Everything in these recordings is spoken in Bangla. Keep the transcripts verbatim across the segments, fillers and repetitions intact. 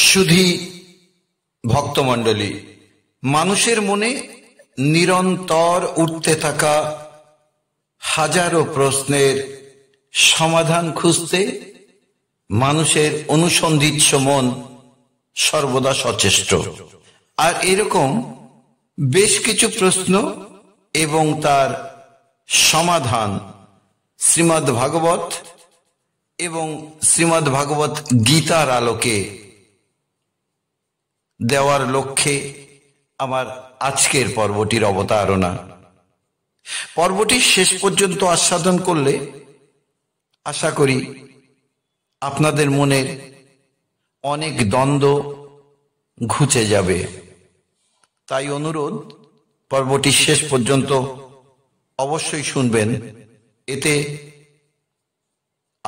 सुधी भक्तमंडली मानुषेर मने निरंतर उठते थाका हजारो प्रश्नेर समाधान खुजते मानुषेर अनुसंदित्य मन सर्वदा सचेष्ट और एरकम बेश किछु प्रश्न एवं तार समाधान श्रीमद्भागवत एवं श्रीमद्भागवत गीतार आलोके देवार लक्ष्ये आमार आजकेर पर्वटीर अवतारणा। पर्वटी शेष पर्यन्त आस्वादन करले आशा करी आपनादेर मनेर अनेक द्वंद्व घुचे जाबे। ताई अनुरोध पर्वटी शेष पर्यन्त अवश्यई शुनबेन, एते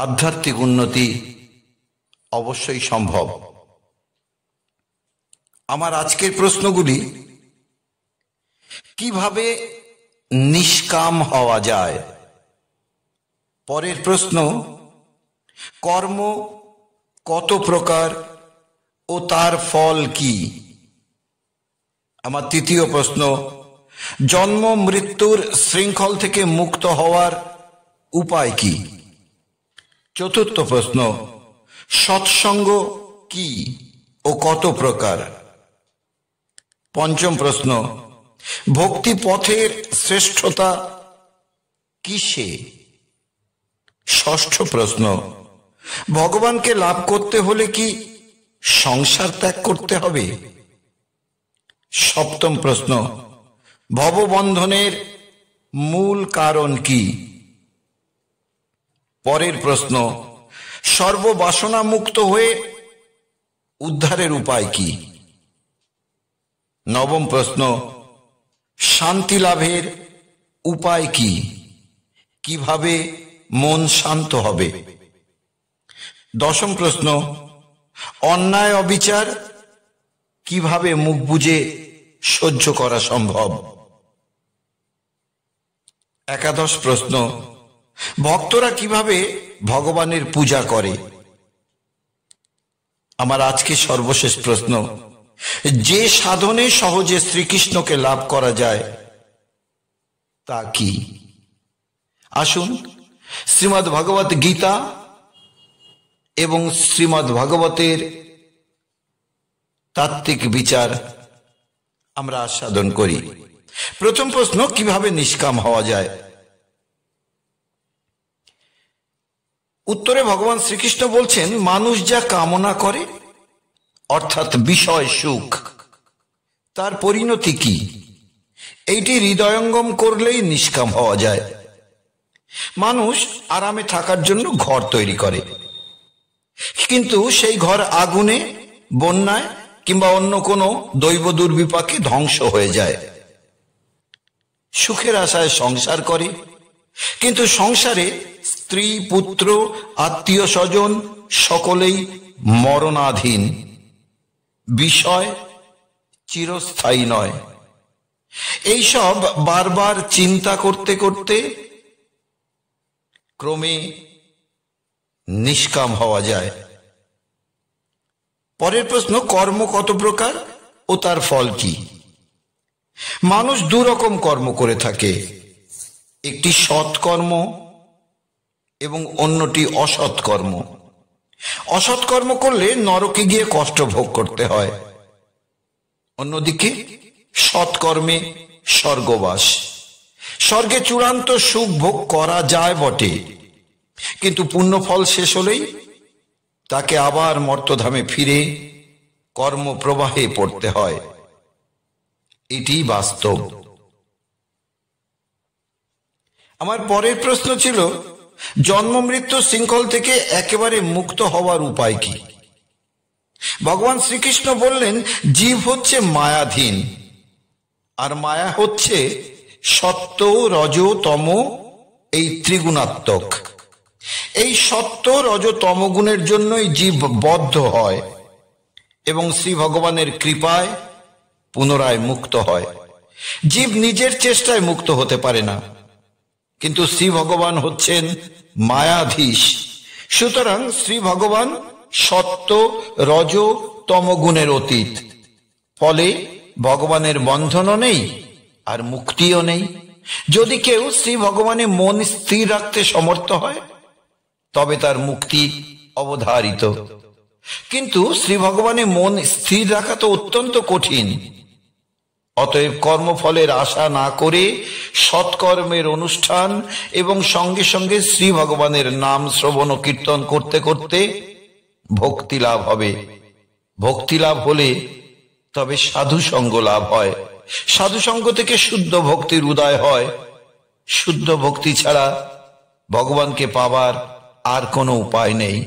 आध्यात्मिक उन्नति अवश्यई सम्भव। आमार आजकेर प्रश्नगुली किभाबे निष्काम हवा जाए, परेर प्रश्न कर्म कत प्रकार ओ तार फल की, आमार तृतीय प्रश्न जन्म मृत्युर श्रृंखल थेके मुक्त हवार उपाय की, चतुर्थ प्रश्न सत्संग की ओ कत प्रकार, पंचम प्रश्न भक्ति पथेर श्रेष्ठता किसे, षष्ठ प्रश्न भगवान के लाभ करते होले कि संसार त्याग करते हबे, सप्तम प्रश्न भवबंधनेर मूल कारण की, परेर प्रश्न सर्वबासना मुक्त हुए उद्धारेर उपाय की, नवम प्रश्न शांति लाभेर उपाय की, किभाबे मन शांत हबे, दशम प्रश्न अन्याय अविचार किभाबे मुख बुझे सह्य करा सम्भव, एकादश प्रश्न भक्तरा किभाबे भगवानेर पूजा करे, आमार आजके सर्वशेष प्रश्न जे साधने सहजे श्रीकृष्ण के लाभ करा जाए ता की। आसुन श्रीमद् भगवत गीता एवं श्रीमद् भगवतेर तात्विक विचार आमरा आस्वादन करी। प्रथम प्रश्न किभाबे निष्काम हवा जाए, उत्तरे भगवान श्रीकृष्ण बोलছেন मानुष जा कामना करे अर्थात विषय सुख तार परिणति की, एटी हृदयंगम करलेई निष्काम हवा जाए। मानुष आरामे थाकार जन्य घर तैरी करे किन्तु सेई घर आगुने बन्याय किंबा अन्य कोनो दैव दुर्विपाके ध्वंस हये जाए। सुखेर आशाय संसार करे किन्तु संसारे स्त्री पुत्र आत्मीय स्वजन सकलेई मरणाधीन, विषय चिरस्थायी नय। एई सब बार बार चिंता करते करते क्रमे निष्काम हवा जाए। परेर प्रश्न कर्म कत प्रकार ओ तार फल की, मानुष दो रकम कर्म करे थाके, एकटी सत् कर्म एवं अन्यटी असत् कर्म। असत्कर्म करले नरके गिয়ে কষ্ট ভোগ করতে হয়, অন্যদিকে সৎকর্মে স্বর্গবাস। স্বর্গে চূড়ান্ত সুখ ভোগ করা যায় বটে, কিন্তু পুণ্য ফল শেষ হলেই তাকে আবার মর্তধামে ফিরে কর্ম প্রবাহে পড়তে হয়, এটি বাস্তব। আমার পরের প্রশ্ন ছিল जन्म मृत्यु श्रृंखल থেকে একেবারে মুক্ত হওয়ার উপায় কি। ভগবান শ্রীকৃষ্ণ বললেন জীব হচ্ছে মায়াধীন, আর মায়া হচ্ছে সত্য রজ তম এই ত্রিগুণাত্মক। এই সত্য রজ তম গুণের জন্যই জীব বদ্ধ হয় এবং শ্রী ভগবানের কৃপায় পুনরায় মুক্ত হয়। জীব নিজের চেষ্টায় মুক্ত হতে পারে না, किन्तु श्री भगवान होच्छेन मायाधीश, सुतरां श्री भगवान सत्व रज तमगुणेर अतीत फले भगवानेर बंधनो नेई आर मुक्तिओ नेई। यदि केउ श्री भगवाने मन स्थिर राखते समर्थ हय तबे तार मुक्ति अवधारित। किन्तु श्री भगवाने मन स्थिर राखा तो अत्यंत कठिन। अतएव कर्मफलेर आशा ना करे सत्कर्मेर अनुष्ठान एवं संगे संगे श्री भगवानेर नाम श्रवण ओ कीर्तन करते करते भक्ति लाभ हबे। भक्ति लाभ होले तबे साधु संग लाभ हय। साधु संग थेके शुद्ध भक्तिर उदय हय। शुद्ध भक्ति छाड़ा भगवान के पावार आर कोनो उपाय नेई।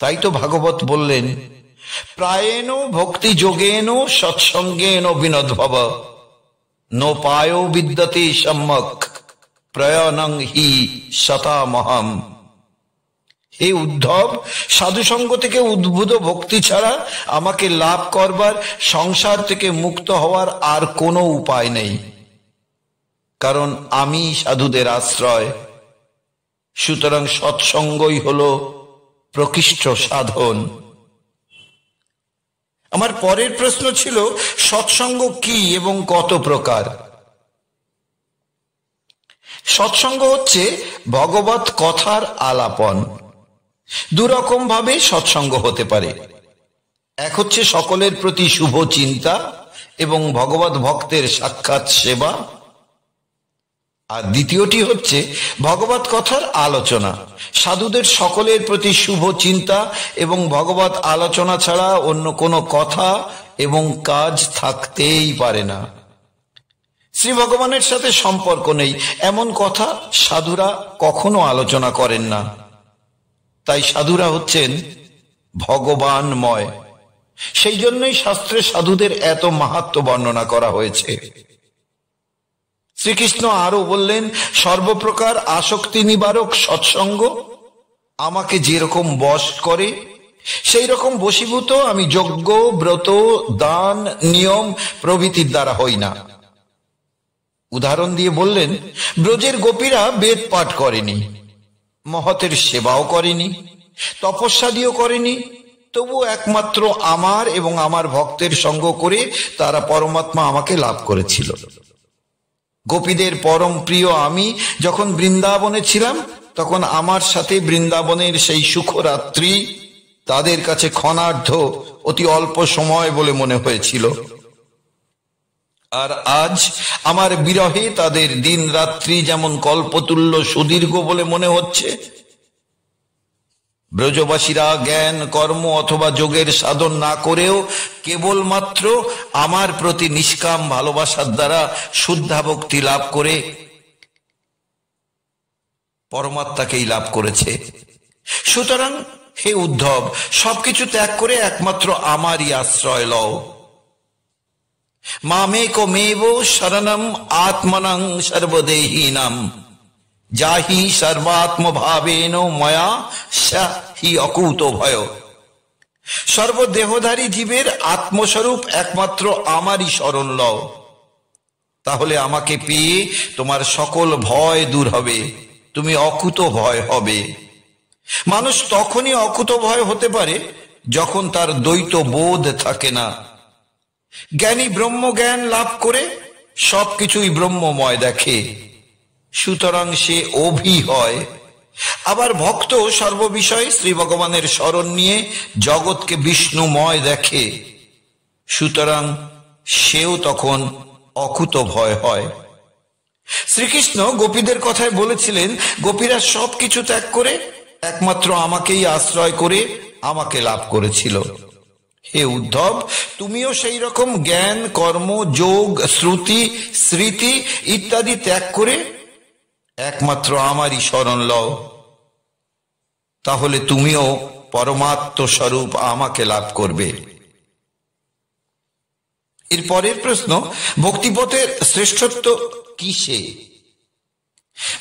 ताई तो भागवत बोलेन प्रायेनो भक्ति जोगेनो सत्संगेनो विनोदभव नो पायो विद्यते सम्यक् प्रयाणं हि सतामहम। हे उद्धव, साधु संग थेके उद्भूत भक्ति छाड़ा आमाके लाभ करबार संसार थेके मुक्त हवार आर कोनो उपाय नेई। कारण आमी साधुदेर आश्रय। सुतरां सत्संगई हलो प्रकृष्ट साधन। आमार परेर प्रश्न छिलो सत्संग की एवं कत प्रकार। सत्संग होच्छे भगवत कथार आलापन। दो रकम भावे सत्संग होते पारे। एक होच्छे सकलेर प्रति शुभ चिंता एवं भगवत भक्तेर साक्षात सेवा और द्वितीयटी होच्छे भगवत कथार आलोचना। साधुदेर सकलेर प्रति शुभ चिंता एवं भगवत आलोचना छाड़ा अन्य कोनो कथा एवं काज थाकतेई पारे ना। श्री भगवानेर साथे सम्पर्क नेई एमन कथा साधुरा कखनो आलोचना करेन ना। ताई साधुरा हच्छेन भगवानमय। सेई जन्यई शास्त्रे साधुदेर एत माहात्म्य बर्णना करा हयेछे। श्रीकृष्ण आरो बोलें सर्वप्रकार आसक्ति निवारक सत्संग आमाके जे रकम बश करे सेई रकम बशीभूत आमी यज्ञ व्रत दान नियम प्रभृतिर द्वारा हई ना। उदाहरण दिए बोलें ब्रजेर गोपीरा वेद पाठ करेनी, महतेर सेवाओ करेनी, तपस्या दियो करेनी, तबुओ एकमात्र आमार एवं आमार भक्तेर संग करे तारा परमात्मा आमाके लाभ करेछिलो। गोपीदेर परम प्रिय आमी जखन बृंदाबने छिलाम तखन आमार साथे बृंदाबनेर सेई सुखरात्रि तादेर काछे क्षणार्ध अति अल्प समय बोले मने हयेछिलो। आर आज आमार बिरहे तादेर दिन रात्रि जेमन कल्पतुल्य सुदीर्घ बोले मने हच्छे। ब्रजवासीरा ज्ञान कर्म अथवा योगेर साधन ना करेও কেবলমাত্র আমার প্রতি নিষ্কাম ভালোবাসার দ্বারা শুদ্ধ ভক্তি লাভ করে পরমাত্মাকেই লাভ করেছে। সুতরাং হে উদ্ধব, সবকিছু ত্যাগ করে একমাত্র আমারই আশ্রয় লও। মামেকমেব শরণম আত্মনং সর্বদেহিনাম जाहि सर्वात्म भावेनो मया सा हि अकूतो भयो। सर्वदेहधारी जीवेर आत्मस्वरूप एकमात्र आमारी शरण लओ, ताहले आमाके पेये तोमार सकल भय दूर हबे, तुमी अकूतो भय हबे। मानुष तखोनी अकूतो भय होते पारे जखन तार द्वैत बोध थाके ना। ज्ञानी ब्रह्म ज्ञान लाभ करे सबकिछुई ब्रह्ममय देखे, सुतरां से अभि हय। आबार भक्त सर्वविषय श्री भगवानेर शरण निये जगत के विष्णुमय देखे, सुतरां सेओ तखन अकुतभय हय। श्रीकृष्ण गोपीदेर कथाय बोलेछिलेन गोपीरा सबकिछु त्याग करे एकमात्र आमाकेई आश्रय करे आमाके लाभ करेछिलो। हे उद्धव, तुमिও সেই রকম জ্ঞান কর্ম যোগ শ্রুতি স্মৃতি ইত্যাদি ত্যাগ করে একমাত্র আমারই শরণ লও, তাহলে তুমিও পরমাত্ম স্বরূপ আমাকে লাভ করবে। এর পরের প্রশ্ন, ভক্তিপথের শ্রেষ্ঠত্ব কিসে?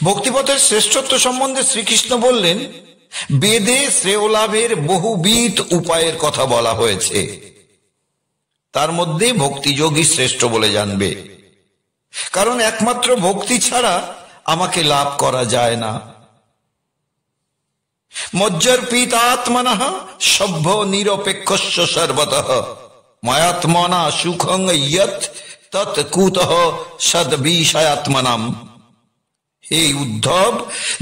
ভক্তিপথের শ্রেষ্ঠত্ব সম্বন্ধে শ্রীকৃষ্ণ বললেন বেদে শ্রেয় লাভের বহুবিধ উপায়ের কথা বলা হয়েছে, তার মধ্যে ভক্তিযোগই শ্রেষ্ঠ বলে জানবে। কারণ একমাত্র ভক্তি ছাড়া আমাকে লাভ করা যায় না। मज्जर्पीत आत्मनः सभ्यो निरपेक्षस्य सर्वतः मयात्मना सुखं यत् तत् कुतः सद्विषयात्मनाम्। हे उद्धव,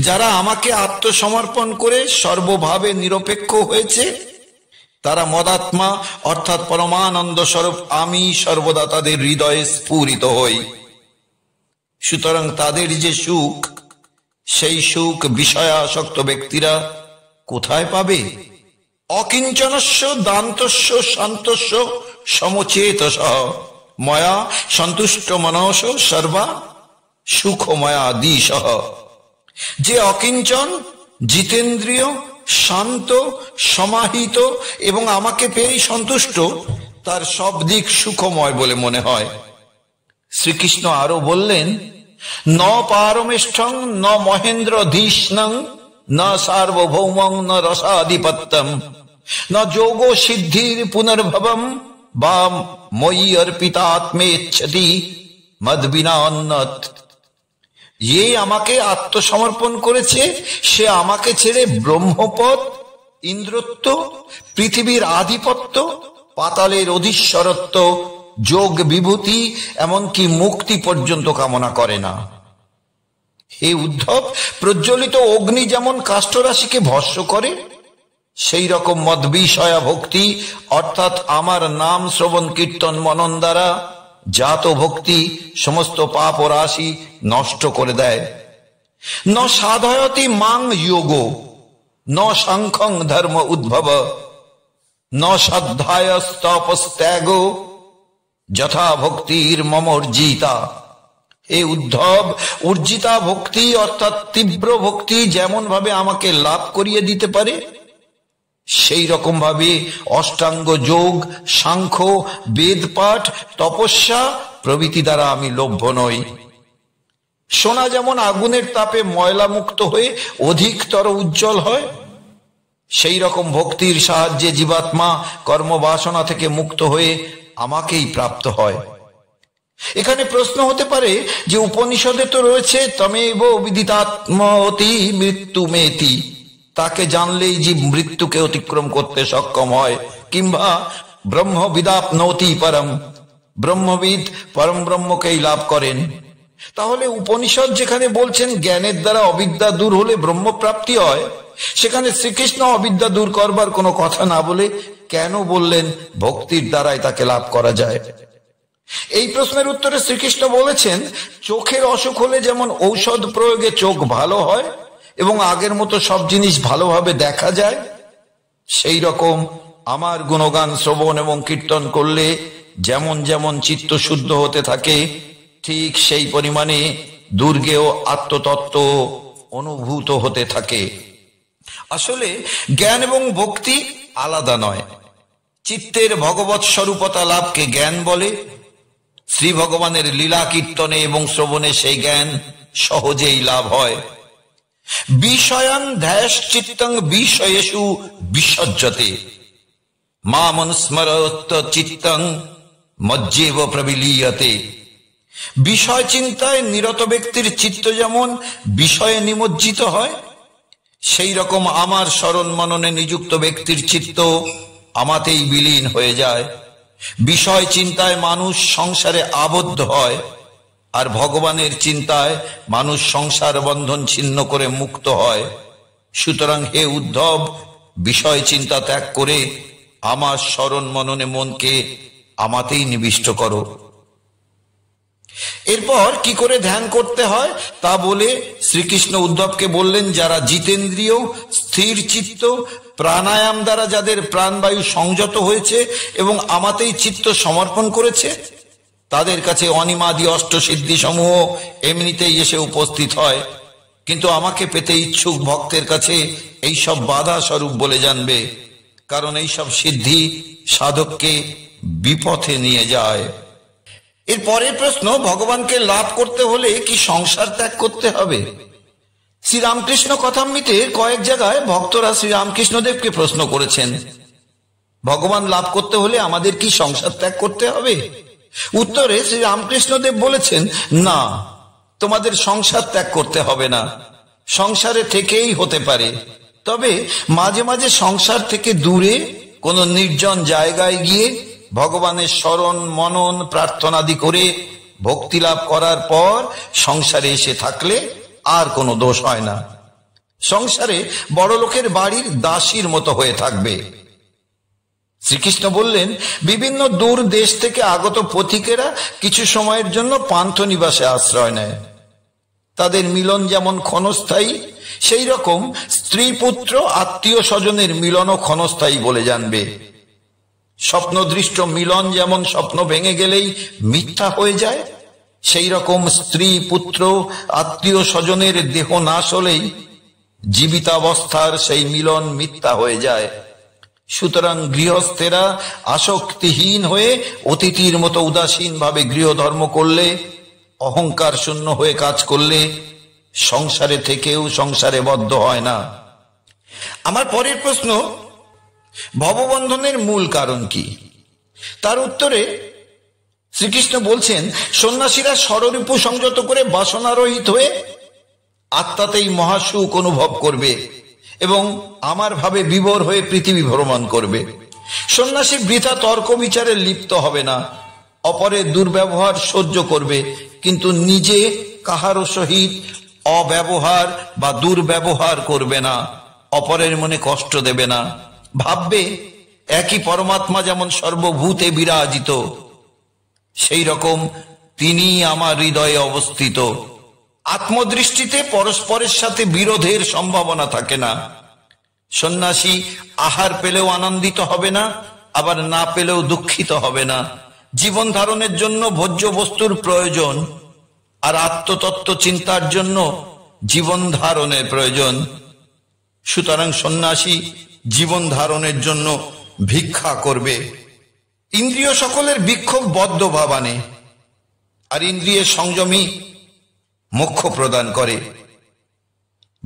যারা আমাকে আত্মসমর্পণ করে সর্বভাবে নিরপেক্ষ হয়েছে তারা মদাত্মা অর্থাৎ পরমানন্দ স্বরূপ আমি সর্বদা তাদের হৃদয়ে স্ফুরিত হই। সুতরাং তাদের যে সুখ সেই সুখ বিষয়াসক্ত ব্যক্তিরা কোথায় পাবে? অকিঞ্চনস্য দান্তস্য শান্তস্য সমচেতস ময়া সন্তুষ্ট মনস সর্বা সুখময়া দিশ। যে অকিঞ্চন, জিতেন্দ্রিয়, শান্ত, সমাহিত এবং আমাকে পেয়ে সন্তুষ্ট তার সব দিক সুখময় বলে মনে হয়। শ্রীকৃষ্ণ আরো বললেন, ন পারমেষ্ঠং ন মহেন্দ্রধীষ্ণং ন সার্বভৌমং ন রসাধিপত্যম ন যোগ সিদ্ধির পুনর্ভবম বা ময়ি অর্পিতা আত্মেচ্ছতি মদবিনা অন্যত। ये আমাকে আত্মসমর্পণ করেছে, সে আমাকে ছেড়ে ব্রহ্মপদ, ইন্দ্রত্ব, পৃথিবীর আধিপত্য, পাতালের অধীশ্বরত্ব, যোগ বিভূতি এমনকি মুক্তি পর্যন্ত কামনা করে না। হে উদ্ধব, প্রজ্বলিত অগ্নি যেমন কাষ্ঠরাশিকে ভস্ম করে সেই রকম মদ বিষয়া ভক্তি অর্থাৎ আমার নাম শ্রবণ কীর্তন মনন দ্বারা জাত ভক্তি সমস্ত পাপ ও রাশি নষ্ট করে দেয়। ন সাধয়তি মাং যোগ ন সাংখ্যং ধর্ম উদ্ভব ন সাধ্যায় তপস্ত্যাগ যথা ভক্তির মমর্জিতা। এই উদ্ধব, উর্জিতা ভক্তি অর্থাৎ তীব্র ভক্তি যেমন ভাবে আমাকে লাভ করিয়ে দিতে পারে সেই রকম ভাবে অষ্টাঙ্গ যোগ, সাংখ্য, বেদপাঠ, তপস্যা প্রভৃতি দ্বারা আমি লভ্য নই। সোনা যেমন আগুনের তাপে ময়লা মুক্ত হয়ে অধিকতর উজ্জ্বল হয় সেই রকম ভক্তির সাহায্যে জীবাত্মা কর্মবাসনা থেকে মুক্ত হয়ে আমাকেই প্রাপ্ত হয়। এখানে প্রশ্ন হতে পারে যে উপনিষদে তো রয়েছে তমেব বিদিতাত্মতি মৃত্যু মেতি, তাকে জানলেই জীব মৃত্যুকে অতিক্রম করতে সক্ষম হয়, কিংবা ব্রহ্মবিদাপ্নতি পরম, ব্রহ্মবিদ পরম ব্রহ্মকেই লাভ করেন। তাহলে উপনিষদ যেখানে বলছেন জ্ঞানের দ্বারা অবিদ্যা দূর হলে ব্রহ্মপ্রাপ্তি হয়, সেখানে শ্রীকৃষ্ণ অবিদ্যা দূর করবার কোনো কথা না বলে কেন বললেন ভক্তির দ্বারাই তাকে লাভ করা যায়? এই প্রশ্নের উত্তরে শ্রীকৃষ্ণ বলেছেন, চোখের অসুখ হলে যেমন ঔষধ প্রয়োগে চোখ ভালো হয় এবং আগের মতো সব জিনিস ভালোভাবে দেখা যায়, সেই রকম আমার গুণগান শ্রবণ এবং কীর্তন করলে যেমন যেমন চিত্ত শুদ্ধ হতে থাকে ঠিক সেই পরিমাণে দুর্গেও আত্মতত্ত্ব অনুভূত হতে থাকে। আসলে জ্ঞান এবং ভক্তি আলাদা নয়। চিত্তের ভগবৎ স্বরূপতা লাভকে জ্ঞান বলে। শ্রী ভগবানের লীলা কীর্তনে এবং শ্রবণে সেই জ্ঞান সহজেই লাভ হয়। বিষয়ং ধ্যাশ্চিত্তং বিষয়েষু বিসজ্জতে মা মনুস্মরত চিত্তং মজ্জেব প্রবিলীয়তে। বিষয় চিন্তায় নিরত ব্যক্তির চিত্ত যেমন বিষয়ে নিমজ্জিত হয় সেই রকম আমার স্মরণ মননে নিযুক্ত ব্যক্তির চিত্ত আমাতেই বিলীন হয়ে যায়। বিষয় চিন্তায় মানুষ সংসারে আবদ্ধ হয়, আর ভগবানের চিন্তায় মানুষ সংসার বন্ধন ছিন্ন করে মুক্ত হয়। সুতরাং হে উদ্ধব, বিষয় চিন্তা ত্যাগ করে আমার স্মরণ মননে মনকে আমাতেই নিবিষ্ট করো। এরপর কি করে ধ্যান করতে হয় তা বলে শ্রীকৃষ্ণ উদ্ধবকে বললেন, যারা জিতেন্দ্রিয়, স্থির চিত্ত, প্রাণায়াম দ্বারা যাদের প্রাণবায়ু সংযত হয়েছে এবং আমাতেই চিত্ত সমর্পণ করেছে তাদের কাছে অনিমাদি অষ্টসিদ্ধি সমূহ এমনিতেই এসে উপস্থিত হয়, কিন্তু আমাকে পেতে ইচ্ছুক ভক্তের কাছে এইসব বাধা স্বরূপ বলে জানবে, কারণ এইসব সিদ্ধি সাধককে বিপথে নিয়ে যায়। এর পরের প্রশ্ন, ভগবানকে লাভ করতে হলে কি সংসার ত্যাগ করতে হবে? শ্রীরামকৃষ্ণ কথামৃতে কয়েক জায়গায় ভক্তরা শ্রীরামকৃষ্ণদেবকে প্রশ্ন করেছেন, ভগবান লাভ করতে হলে আমাদের কি সংসার ত্যাগ করতে হবে? উত্তরে শ্রীরামকৃষ্ণদেব বলেছেন, না, তোমাদের সংসার ত্যাগ করতে হবে না, সংসারে থেকেই হতে পারে, তবে মাঝে মাঝে সংসার থেকে দূরে কোনো নির্জন জায়গায় গিয়ে ভগবানের স্মরণ মনন প্রার্থনাদি করে ভক্তি লাভ করার পর সংসারে এসে থাকলে আর কোনো দোষ হয় না। সংসারে বড় লোকের বাড়ির দাসীর মতো হয়ে থাকবে। শ্রীকৃষ্ণ বললেন, বিভিন্ন দূর দেশ থেকে আগত পথিকেরা কিছু সময়ের জন্য পান্থ নিবাসে আশ্রয় নেয়। তাদের মিলন যেমন ক্ষণস্থায়ী, সেই রকম স্ত্রী পুত্র আত্মীয় স্বজনের মিলনও ক্ষণস্থায়ী বলে জানবে। স্বপ্নদৃষ্ট মিলন যেমন স্বপ্ন ভেঙে গেলেই মিথ্যা হয়ে যায়, সেই রকম স্ত্রী পুত্র আত্মীয় স্বজনের দেহ নাশ হলেই জীবিতাবস্থার সেই মিলন মিথ্যা হয়ে যায়। সুতরাং গৃহস্থেরা আসক্তিহীন হয়ে অতিথির মতো উদাসীন ভাবে গৃহধর্ম করলে, অহংকার শূন্য হয়ে কাজ করলে সংসারে থেকেও সংসারে বদ্ধ হয় না। আমার পরের প্রশ্ন, ভববন্ধনের মূল কারণ কি? তার উত্তরে শ্রীকৃষ্ণ বলছেন, সন্ন্যাসীরা স্বরূপ সংযত করে বাসনারহিত হয়ে আত্মাতেই মহাসুখ অনুভব করবে এবং আমার ভাবে বিভোর হয়ে পৃথিবী ভ্রমণ করবে। সন্ন্যাসী বৃথা তর্ক বিচারে লিপ্ত হবে না, অপরের দুর্ব্যবহার সহ্য করবে, কিন্তু নিজে কাহারও সহিত অব্যবহার বা দুর্ব্যবহার করবে না, অপরের মনে কষ্ট দেবে না। ভাববে একই পরমাত্মা যেমন সর্বভূতে বিরাজিত, সেই রকম তিনি আমার হৃদয়ে অবস্থিত। আত্মদৃষ্টিতে পরস্পরের সাথে বিরোধের সম্ভাবনা থাকে না। সন্ন্যাসী আহার পেলেও আনন্দিত হবে না, আবার না পেলেও দুঃখিত হবে না। জীবন ধারণের জন্য ভোজ্য বস্তুর প্রয়োজন, আর আত্মতত্ত্ব চিন্তার জন্য জীবন ধারণের প্রয়োজন। সুতরাং সন্ন্যাসী জীবন ধারণের জন্য ভিক্ষা করবে। ইন্দ্রিয় সকলের বিক্ষোভ বদ্ধ ভাবানে, আর ইন্দ্রিয়ের সংযমী মোক্ষ প্রদান করে।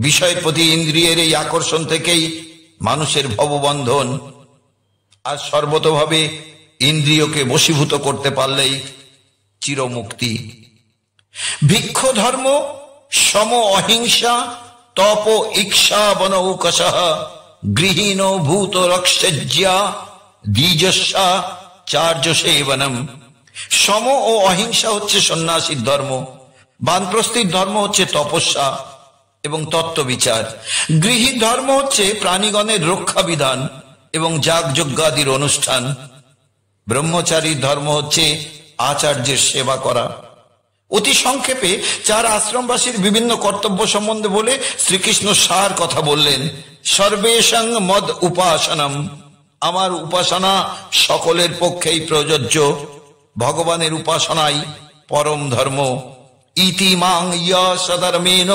বিষয়ের প্রতি ইন্দ্রিয়ের এই আকর্ষণ থেকেই মানুষের ভববন্ধন। আর সর্বতভাবে ইন্দ্রিয়কে বশীভূত করতে পারলেই চিরমুক্তি। ভিক্ষ ধর্ম সম অহিংসা তপ ইচ্ছা বনৌকশ গৃহীণ ভূত রক্ষা দ্বিজস্যা চার্য সেবনম। সম ও অহিংসা হচ্ছে সন্ন্যাসীর ধর্ম, বানপ্রস্থির ধর্ম হচ্ছে তপস্যা এবং তত্ত্ববিচার, গৃহী ধর্ম হচ্ছে প্রাণীগণের রক্ষাবিধান এবং যাগযজ্ঞাদির অনুষ্ঠান, ব্রহ্মচারীর ধর্ম হচ্ছে আচার্যের সেবা করা। অতি সংক্ষেপে চার আশ্রমবাসীর বিভিন্ন কর্তব্য সম্বন্ধে বলে শ্রীকৃষ্ণ সার কথা বললেন। সর্বেশং মদ উপাসনম, আমার উপাসনা সকলের পক্ষেই প্রযোজ্য। ভগবানের উপাসনাই পরম ধর্ম। ইতি মাং সধর্মেণ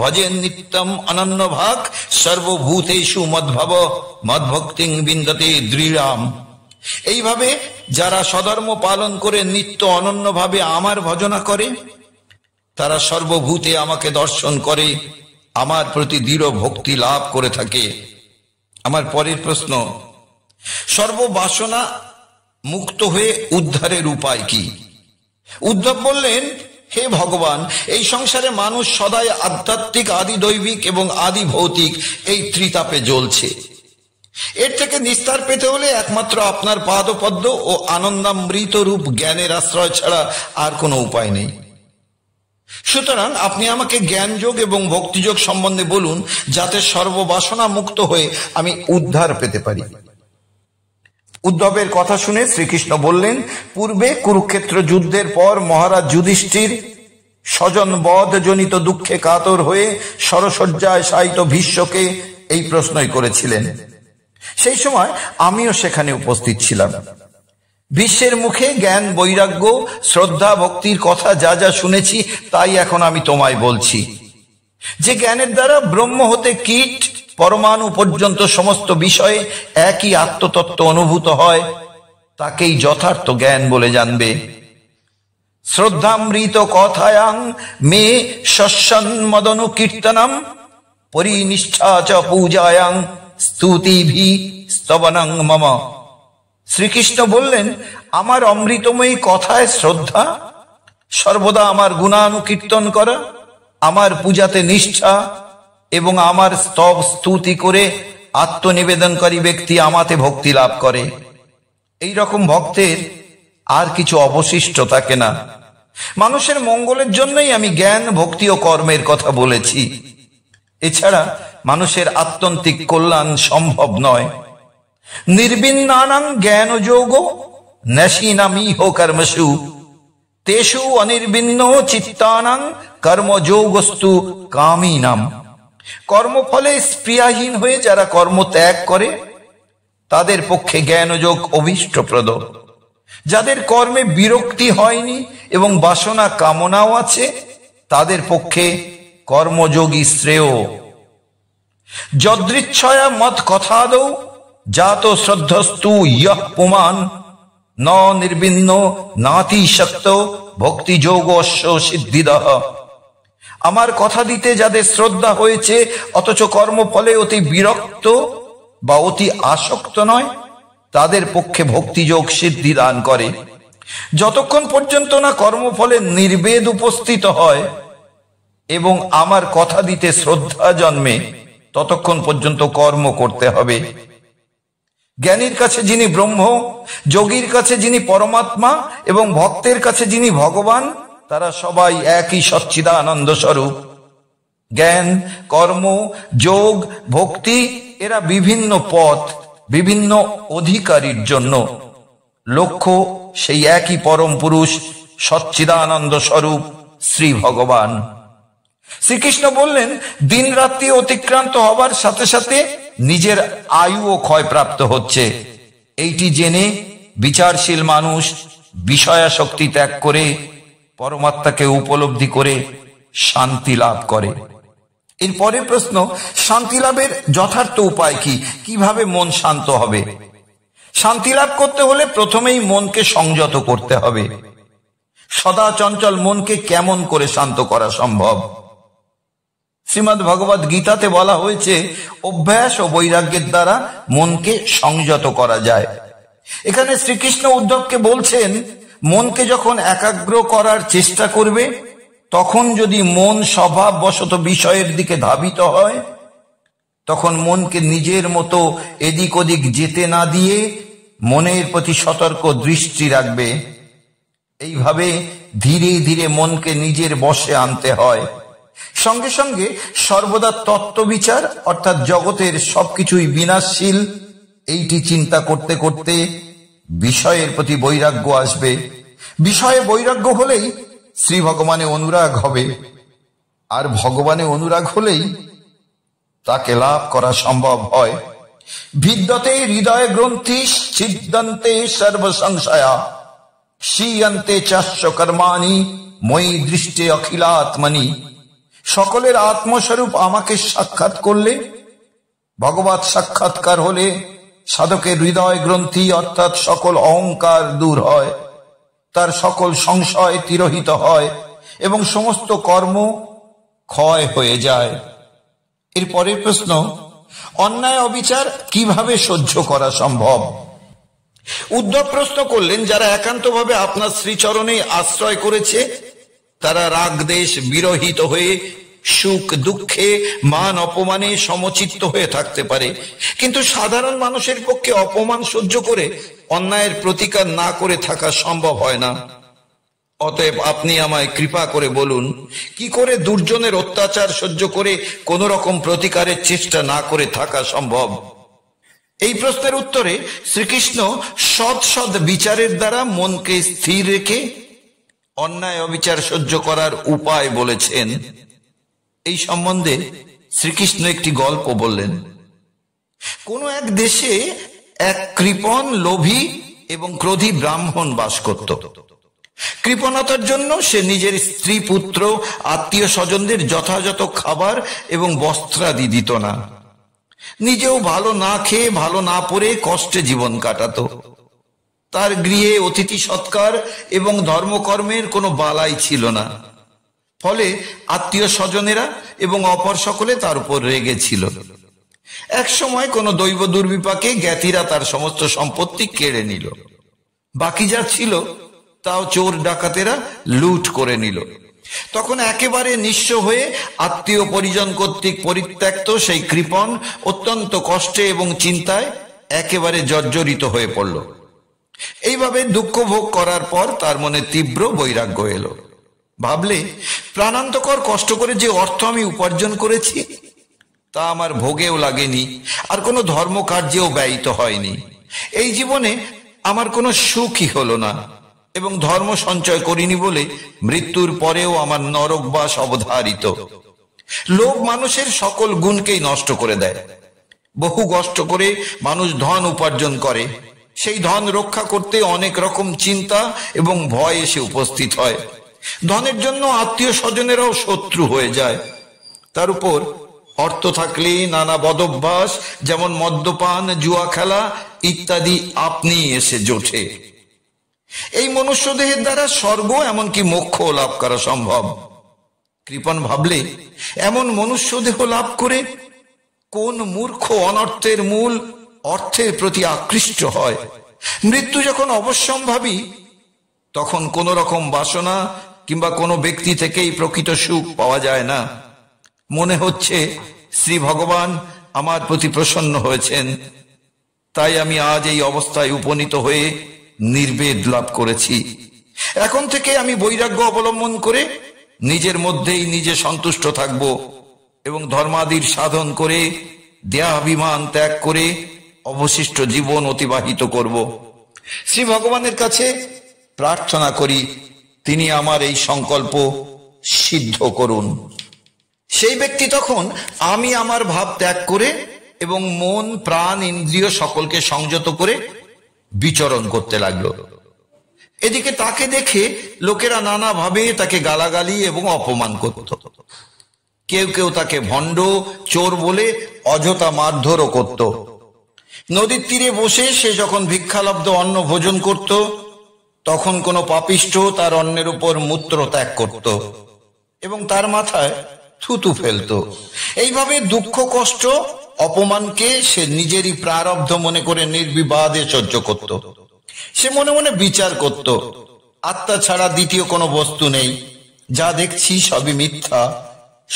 ভজেন নিত্যম অনন্য ভাগ সর্বভূতেষু মদ্ভাব মদ্ভক্তিং বিন্দতে দৃঢ়াম। এইভাবে যারা সধর্ম পালন করে নিত্য অনন্য ভাবে আমার ভজনা করে, তারা সর্বভূতে আমাকে দর্শন করে, আমার প্রতি দৃঢ় ভক্তি লাভ করে থাকে। আমার পরের প্রশ্ন, সর্ববাসনা মুক্ত হয়ে উদ্ধারের উপায় কি? উদ্ধব বললেন, হে ভগবান, এই সংসারে মানুষ সদাই আধ্যাত্মিক আদি দৈবিক এবং আদি ভৌতিক এই ত্রিতাপে জ্বলছে। এর থেকে নিস্তার পেতে হলে একমাত্র আপনার পাদপদ্ম ও আনন্দামৃত রূপ জ্ঞানের আশ্রয় ছাড়া আর কোনো উপায় নেই। সুতরাং আপনি আমাকে জ্ঞান যোগ এবং ভক্তিযোগ সম্বন্ধে বলুন, যাতে সর্ববাসনা মুক্ত হয়ে আমি উদ্ধার পেতে পারি। উদ্ধবের কথা শুনে শ্রীকৃষ্ণ বললেন, পূর্বে কুরুক্ষেত্র যুদ্ধের পর মহারাজ যুধিষ্ঠির স্বজন বধ জনিত দুঃখে কাতর হয়ে সরসজ্জায় শায়িত ভীষ্মকে এই প্রশ্নই করেছিলেন। সেই সময় আমিও সেখানে উপস্থিত ছিলাম। ভীষ্মের মুখে জ্ঞান বৈরাগ্য শ্রদ্ধা ভক্তির কথা যা যা শুনেছি তাই এখন আমি তোমায় বলছি। যে জ্ঞানের দ্বারা ব্রহ্ম হতে কীট পরমাণু পর্যন্ত সমস্ত বিষয়ে একই আত্মতত্ত্ব অনুভূত হয়, তাকেই যথার্থ জ্ঞান বলে জানবে। শ্রদ্ধামৃত কথায়াং মে সন্মদনু কীর্তনম পরিনিষ্ঠা চ পূজায়াং স্তুতিভি স্তবনং মম। শ্রীকৃষ্ণ বললেন, আমার অমৃতময়ী কথায় শ্রদ্ধা, সর্বদা আমার গুণানুকীর্তন করা, আমার পূজাতে নিষ্ঠা, एवं आमार स्तव स्तुति करे आत्मनिवेदनकारी व्यक्ति आमाते भक्ति लाभ करे। एई रकम भक्तेर आर किछु अवशिष्ट थाके ना। मानुषेर मंगलेर जन्यई आमी ज्ञान भक्ति ओ कर्मेर कथा बोलेछि। एछाड़ा मानुषेर आत्यन्तिक कल्याण सम्भव नय। निर्बिन्नानां ज्ञानयोगो नशीनामीह कर्मसु तेषु अनिर्बिन्नो चित्तानां कर्मयोगस्तु कामीनां। कर्मफले स्प्रियाहीन हुए जारा कर्म त्याग करे तादेर पक्षे ज्ञानयोग अभीष्टप्रद। जादेर कर्मे बिरक्ति हयनि एवं बासना कामनाओ आछे तादेर पक्षे कर्मयोगी श्रेय। यदृच्छया मत कथादौ जातो श्रद्धस्तु यः पुमान न निर्बिन्नो नातिशक्तो भक्ति योगस्य सिद्धिदः। आमार कथा दीते जादेर श्रद्धा होयेछे अथच कर्मफले अति बिरक्त बा अति आसक्त नय तादेर पक्षे भक्ति योग सिद्धि दान करे। जतक्षण पर्यन्त ना कर्मफले निर्वेद उपस्थित हय एवं आमार कथा दीते श्रद्धा जन्मे ततक्षण पर्यन्त कर्म करते हबे। ज्ञानीर काछे जिनी ब्रह्म, जोगीर काछे जिनी परमात्मा एवं भक्तेर काछे जिनी भगवान तारा सबाई एक ही सच्चिदानंद स्वरूप। ज्ञान कर्म योग भक्ति एरा विभिन्न पथ विभिन्न अधिकारीर जन्य। लक्ष्य सेई एक ही परम पुरुष सच्चिदानंद स्वरूप श्री भगवान। श्रीकृष्ण बोलें दिन रात्रि अतिक्रांत हवार साथे साथे निजेर आयुओ क्षय प्राप्त होच्छे। एइटी जेने विचारशील मानुष विषयाशक्ति त्याग करे परमात्माके उपलब्धि करे शांति लाभ करे। एर परेर प्रश्न शांति लाभेर यथार्थ उपाय कि, किभाबे मन शांत हबे। शांति लाभ करते होले प्रथमेई मनके संयत करते हबे। सदा चंचल मनके केमन करे शांत करा सम्भव। श्रीमद्भागवत गीताते बला हयेछे अभ्यास और वैराग्येर द्वारा मन के संयत करा जाए। एखाने श्रीकृष्ण उद्धव के बोलछेन मन के जखन एकाग्र करार चेष्टा करबे तखन यदि मन स्वभाववशत विषयेर दिके धावित हय तखन मन के निजेर मतो एदिक ओदिक जेते ना दिए मनेर प्रति सतर्क दृष्टि राखबे। एइभावे धीरे धीरे मन के निजेर वशे आनते हय। संगे संगे सर्वदा तत्व विचार अर्थात जगतेर सबकिछुई विनाशशील एइटी चिंता करते करते विषयेर प्रति वैराग्य आसबे। विषये वैराग्य होलेई श्री भगवाने अनुराग हबे आर भगवाने अनुराग होलेई ताके लाभ करा सम्भव हय। विद्यते हृदय ग्रंथि छिद्यन्ते सर्व संशया क्षीयन्ते चास्य कर्माणि मयि दृष्टे अखिलात्मनि। सकलेर आत्मस्वरूप आमाके साक्षात् करले भगवत साक्षात्कार होले साधकेर हृदय ग्रंथि अर्थात सकल अहंकार दूर हय। तार सकल संशय तिरोहित हय एवं समस्त कर्म क्षय हये जाय। एर परेर प्रश्न अन्याय अविचार किभाबे सह्य करा सम्भव। उद्धव प्रश्न करलेन जारा एकान्तभावे आपनार श्रीचरणे आश्रय करेछे तारा राग देश विरहित तो हुए सुख दुखे मान अपमाने समचित्त हुए थाकते पारे। किन्तु साधारण मानुषेर पक्षे अपमान सह्य करे अन्यायेर प्रतिकार ना करे थाका सम्भव हय ना। अतएव आपनि आमाय कृपा करे बोलुन कि करे दुर्जनेर अत्याचार सह्य करे कोनो रकम प्रतिकारेर चेष्टा ना करे थाका सम्भव। এই প্রশ্নের উত্তরে শ্রীকৃষ্ণ সৎ সৎ বিচারের দ্বারা মনকে স্থির রেখে অন্যায় অবিচার সহ্য করার উপায় বলেছেন। এই সম্বন্ধে শ্রীকৃষ্ণ একটি গল্প বললেন। কোন এক দেশে এক কৃপণ লোভী এবং ক্রোধী ব্রাহ্মণ বাস করত। কৃপণতার জন্য সে নিজের স্ত্রী পুত্র আত্মীয় স্বজনদের যথাযথ খাবার এবং বস্ত্রাদি দিত না। নিজেও ভালো না খেয়ে ভালো না পরে কষ্টে জীবন কাটাতো। তার গৃহে অতিথি সৎকার এবং ধর্মকর্মের কোনো বালাই ছিল না। ফলে আত্মীয় স্বজনেরা এবং অপর সকলে তার উপর রেগে ছিল। এক সময় কোনো দৈব দুর্বিপাকে জ্ঞাতিরা তার সমস্ত সম্পত্তি কেড়ে নিল। বাকি যা ছিল তাও চোর ডাকাতেরা লুট করে নিল। তখন একেবারে নিঃস্ব হয়ে আত্মীয় পরিজন কর্তৃক পরিত্যক্ত সেই কৃপণ অত্যন্ত কষ্টে এবং চিন্তায় একেবারে জর্জরিত হয়ে পড়ল। এইভাবে দুঃখ ভোগ করার পর তার মনে তীব্র বৈরাগ্য এলো। ভাবলে, প্রাণান্তকর কষ্ট করে যে অর্থ আমি উপার্জন করেছি তা আমার ভোগেও লাগেনি, আর কোনো ধর্মকার্যেও ব্যয়িত হয়নি। এই জীবনে আমার কোনো সুখই হলো না এবং ধর্ম সঞ্চয় করিনি বলে মৃত্যুর পরেও আমার নরকবাস অবধারিত। লোভ মানুষের সকল গুণকেই নষ্ট করে দেয়। বহু কষ্ট করে মানুষ ধন উপার্জন করে, সেই ধন রক্ষা করতে অনেক রকম চিন্তা এবং ভয় এসে উপস্থিত হয়। ধনের জন্য আত্মীয় স্বজনেরাও শত্রু হয়ে যায়। তার উপর অর্থ থাকলে নানা বদভ্যাস যেমন মদ্যপান, জুয়া খেলা ইত্যাদি আপনি এসে জোটে। এই মনুষ্য দেহের দ্বারা স্বর্গ এমনকি মোক্ষ লাভ করা সম্ভব। কৃপণ ভাবলে, এমন মনুষ্য দেহ লাভ করে কোন মূর্খ অনর্থের মূল অর্থের প্রতি আকৃষ্ট হয়। মৃত্যু যখন অবশ্যম্ভাবী তখন কোন রকম বাসনা কিংবা কোনো ব্যক্তি থেকেই প্রকৃত সুখ পাওয়া যায় না। মনে হচ্ছে শ্রী ভগবান আমার প্রতি প্রসন্ন হয়েছেন, তাই আমি আজ এই অবস্থায় উপনীত হয়ে নির্বেদ লাভ করেছি। এখন থেকে আমি বৈরাগ্য অবলম্বন করে নিজের মধ্যেই নিজে সন্তুষ্ট থাকব এবং ধর্মাদির সাধন করে দেহাভিমান ত্যাগ করে অবশিষ্ট জীবন অতিবাহিত করব। শ্রী ভগবানের কাছে প্রার্থনা করি তিনি আমার এই সংকল্প সিদ্ধ করুন। সেই ব্যক্তি তখন আমি আমার ভাব ত্যাগ করে এবং মন প্রাণ ইন্দ্রিয় সকলকে সংযত করে বিচরণ করতে লাগলো। এদিকে তাকে দেখে লোকেরা নানাভাবে তাকে গালাগালি এবং অপমান করত। কেউ কেউ তাকে ভণ্ড, চোর বলে অযথা মারধরও করত। নদীর তীরে বসে সে যখন ভিক্ষালব্ধ অন্ন ভোজন করত তখন কোনো পাপিষ্ঠ তার অন্যের উপর মূত্র ত্যাগ করত এবং তার মাথায় থুতু ফেলত। এইভাবে দুঃখ কষ্ট অপমানকে সে নিজেরই প্রারব্ধ মনে করে নির্বিবাদে সহ্য করত। সে মনে মনে বিচার করত, আত্মা ছাড়া দ্বিতীয় কোনো বস্তু নেই, যা দেখছি সবই মিথ্যা,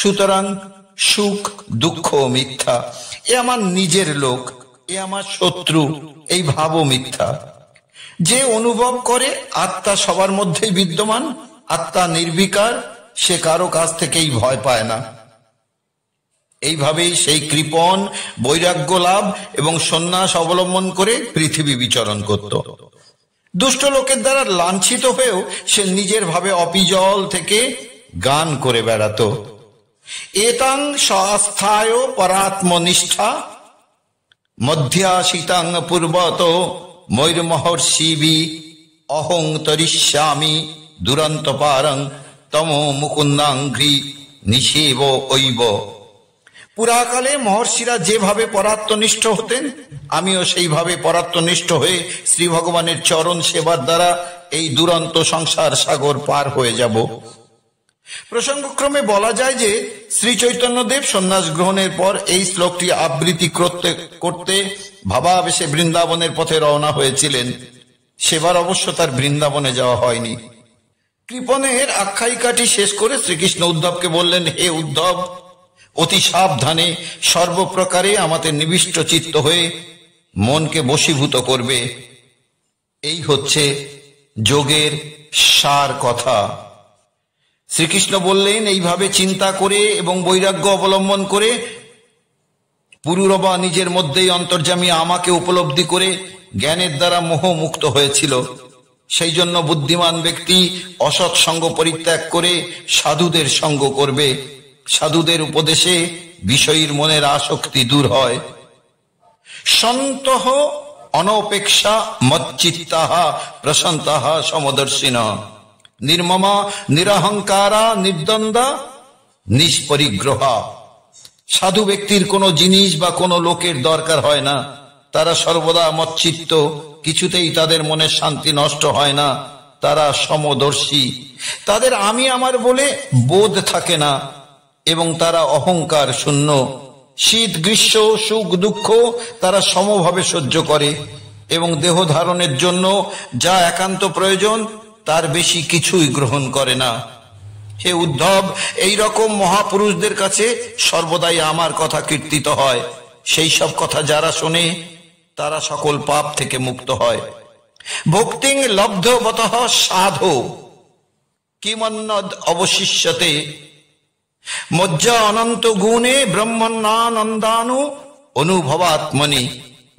সুতরাং সুখ দুঃখ মিথ্যা, এ আমার নিজের লোক, এ আমার শত্রু, এই ভাবও মিথ্যা। যে অনুভব করে আত্মা সবার মধ্যেই বিদ্যমান, আত্মা নির্বিকার, সে কারো কাছ থেকেই ভয় পায় না। এইভাবেই সেই কৃপণ বৈরাগ্য লাভ এবং সন্ন্যাস অবলম্বন করে পৃথিবী বিচরণ করত। দুষ্ট লোকের দ্বারা লাঞ্ছিত হয়েও সে নিজের ভাবে অপিজল থেকে গান করে বেড়াত। এতাং স্বাস্থায় পরাত্মনিষ্ঠা মধ্যাসিতাং পূর্বত ময়ূর মহর্ষিবি অহং তরিষ্যামি দুরন্ত পারং তম মুকুন্দাঘ্রি নিষেব ঐব। পুরাকালে মহর্ষিরা যেভাবে পরাত্মনিষ্ঠ হতেন, আমিও সেইভাবে পরাত্মনিষ্ঠ হয়ে শ্রী ভগবানের চরণ সেবার দ্বারা এই দুরন্ত সংসার সাগর পার হয়ে যাব। প্রসঙ্গক্রমে বলা যায় যে শ্রী চৈতন্যদেব সন্ন্যাস গ্রহণের পর এই শ্লোকটি আবৃত্তি করতে করতে ভাবাবেশে বৃন্দাবনের পথে রওনা হয়েছিলেন। সেবার অবশ্য তার বৃন্দাবনে যাওয়া হয়নি। কৃপণের আখ্যায়িকাটি শেষ করে শ্রীকৃষ্ণ উদ্ধবকে বললেন, হে উদ্ধব, অতি সাবধানে সর্বপ্রকারে আমাদের নিবিষ্ট চিত্ত হয়ে মনকে বশীভূত করবে। এই হচ্ছে যোগের সার কথা। শ্রীকৃষ্ণ বললেন, এইভাবে চিন্তা করে এবং বৈরাগ্য অবলম্বন করে পুরুরবা নিজের মধ্যেই অন্তর্যামী আমাকে উপলব্ধি করে জ্ঞানের দ্বারা মোহ মুক্ত হয়েছিল। সেই জন্য বুদ্ধিমান ব্যক্তি অসৎ সঙ্গ পরিত্যাগ করে সাধুদের সঙ্গ করবে। সাধুদের উপদেশে বিষয়ীর মনের আসক্তি দূর হয়। সন্তহ অনপেক্ষা মচ্চিত্তাহা প্রশান্তাহা সমদর্শিনা নির্মমা নিরহংকারা নির্দ্বন্দ্বা নিষ্পরিগ্রহা। সাধু ব্যক্তির কোনো জিনিস বা কোনো লোকের দরকার হয় না। তারা সর্বদা মচ্চিত্ত, কিছুতেই তাদের মনের শান্তি নষ্ট হয় না। তারা সমদর্শী, তাদের আমি আমার বলে বোধ থাকে না এবং তারা অহংকার শূন্য। শীত গ্রীষ্ম সুখ দুঃখ তারা সমভাবে সহ্য করে এবং দেহ ধারণের জন্য যা একান্ত প্রয়োজন তার বেশি কিছুই গ্রহণ করে না। हे उद्धव एई रकम महापुरुषदेर काछे सर्वदाई आमार कथा कीर्तित हय। सेई सब कथा जारा शोने तारा सकल पाप थेके मुक्त हय। भक्तिं लब्धवतः साधो किमन्नद अवशिष्यते मज्जा अनंत गुणे ब्रह्मन्नानंदानु अनुभवात्मनि।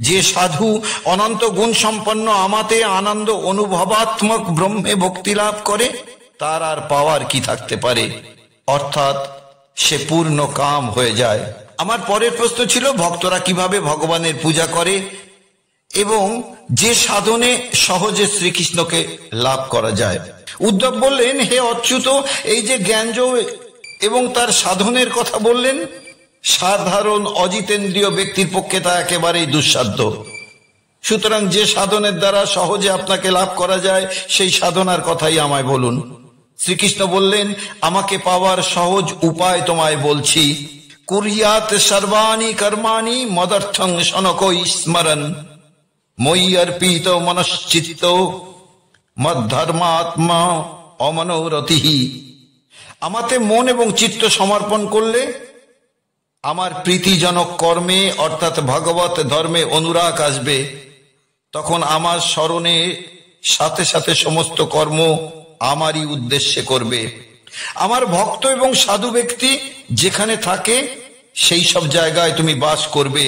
जे साधु अनंत गुण सम्पन्न आमाते आनंद अनुभवात्मक ब्रह्मे भक्ति लाभ करे तार आर पावार की थाकते पारे, अर्थात से पूर्ण काम हो जाए। आमार परेर प्रश्न छिलो भक्तरा किभाबे भगवानेर पूजा करे एवं जे साधने सहजे श्रीकृष्ण के लाभ करा जाए। उद्धव बोलेन हे अच्युत एई जे ज्ञानजो एवं तार साधनेर कथा बोलेन साधारण अजितेंद्रिय व्यक्तिर पक्षे ता एकेबारेई दुस्साध्य। सुतरां जे साधनेर द्वारा सहजे आपनाके लाभ करा जाए सेई साधनार कथाई आमाय बोलुन। श्रीकृष्ण बोललेन आमाके पावार सहज उपाय तोमाय बोलছি। कुरियात सर्वाणी कर्माणी मदर्थं शनकई स्मरन् मयि अर्पित मनश्चित्तो मद्धर्मात्मा अमनोरतिहि। आमाते मन एवं चित्त समर्पण করলে আমার প্রীতিজনক কর্মে অর্থাৎ ভগবত ধর্মে অনুরাগ আসবে। তখন আমার স্মরণে সাথে সাথে সমস্ত কর্ম আমারই উদ্দেশ্যে করবে। আমার ভক্ত এবং সাধু ব্যক্তি যেখানে থাকে সেই সব জায়গায় তুমি বাস করবে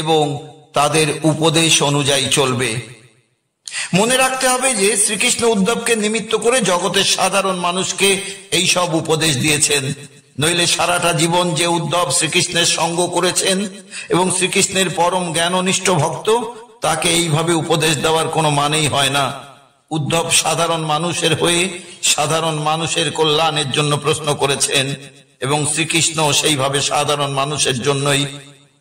এবং তাদের উপদেশ অনুযায়ী চলবে। মনে রাখতে হবে যে শ্রীকৃষ্ণ উদ্ধবকে নিমিত্ত করে জগতের সাধারণ মানুষকে এই সব উপদেশ দিয়েছেন। নইলে সারাটা জীবন যে উদ্ধব শ্রীকৃষ্ণের সঙ্গ করেছেন এবং শ্রীকৃষ্ণের পরম জ্ঞাননিষ্ঠ ভক্ত তাকে এইভাবে উপদেশ দেওয়ার কোনো মানেই হয় না। উদ্ধব সাধারণ মানুষের হয়ে সাধারণ মানুষের কল্যাণের জন্য প্রশ্ন করেছেন এবং শ্রীকৃষ্ণ সেইভাবে সাধারণ মানুষের জন্যই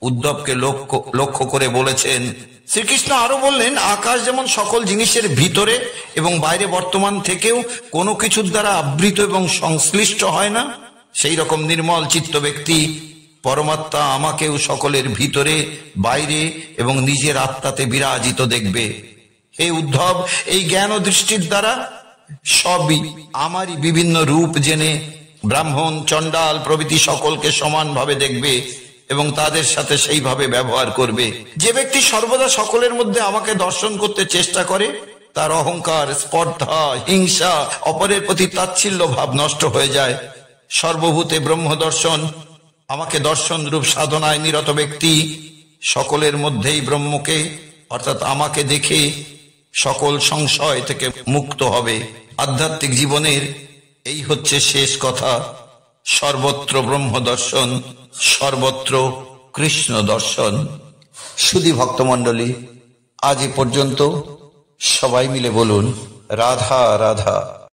উদ্ধবকে লক্ষ্য লক্ষ্য করে বলেছেন। শ্রীকৃষ্ণ আরো বললেন আকাশ যেমন সকল জিনিসের ভিতরে এবং বাইরে বর্তমান থেকেও কোনো কিছুর দ্বারা আবৃত এবং সংশ্লিষ্ট হয় না, সেই রকম নির্মল চিত্ত ব্যক্তি পরমাত্মা আমাকেও সকলের ভিতরে বাইরে এবং নিজের আত্মাতে বিরাজিত দেখবে। হে উদ্ধব এই জ্ঞান ও দৃষ্টির দ্বারা সবই আমারই বিভিন্ন রূপ জেনে ব্রাহ্মণ চণ্ডাল প্রভৃতি সকলকে সমানভাবে দেখবে এবং তাদের সাথে সেইভাবে ব্যবহার করবে। যে ব্যক্তি সর্বদা সকলের মধ্যে আমাকে দর্শন করতে চেষ্টা করে তার অহংকার স্পর্ধা হিংসা অপরের প্রতি তাচ্ছিল্য ভাব নষ্ট হয়ে যায়। সর্বভূতে ব্রহ্ম দর্শন আমাকে দর্শন রূপ সাধনায় নিরত ব্যক্তি সকলের মধ্যেই ব্রহ্মকে অর্থাৎ আমাকে দেখে সকল সংশয় থেকে মুক্ত হবে। আধ্যাত্মিক জীবনের এই হচ্ছে শেষ কথা, সর্বত্র ব্রহ্ম দর্শন, সর্বত্র কৃষ্ণ দর্শন। সুধী ভক্তমণ্ডলী, আজ এ পর্যন্ত। সবাই মিলে বলুন রাধা রাধা।